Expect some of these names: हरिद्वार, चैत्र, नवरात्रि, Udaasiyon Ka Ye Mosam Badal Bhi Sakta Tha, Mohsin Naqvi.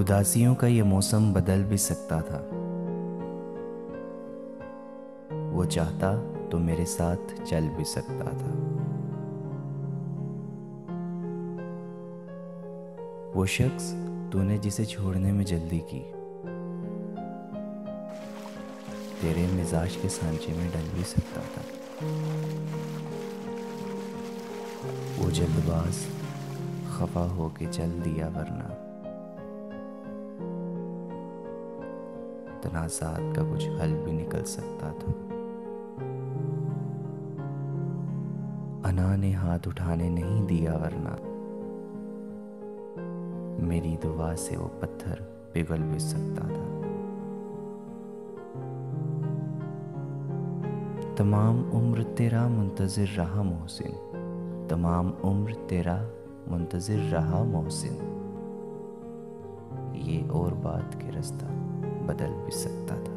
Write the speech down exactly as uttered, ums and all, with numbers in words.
उदासियों का ये मौसम बदल भी सकता था। वो चाहता तो मेरे साथ चल भी सकता था। वो शख्स तूने जिसे छोड़ने में जल्दी की, तेरे मिजाज के सांचे में डल भी सकता था। वो जल्दबाज खफा होके चल दिया, वरना तनाज़ात का कुछ हल भी निकल सकता था। अना ने हाथ उठाने नहीं दिया, वरना मेरी दुआ से वो पत्थर पिघल भी सकता था। तमाम उम्र तेरा मुंतज़िर रहा मोहसिन, तमाम उम्र तेरा मुंतज़िर रहा मोहसिन, ये और बात के रास्ता बदल भी सकता था।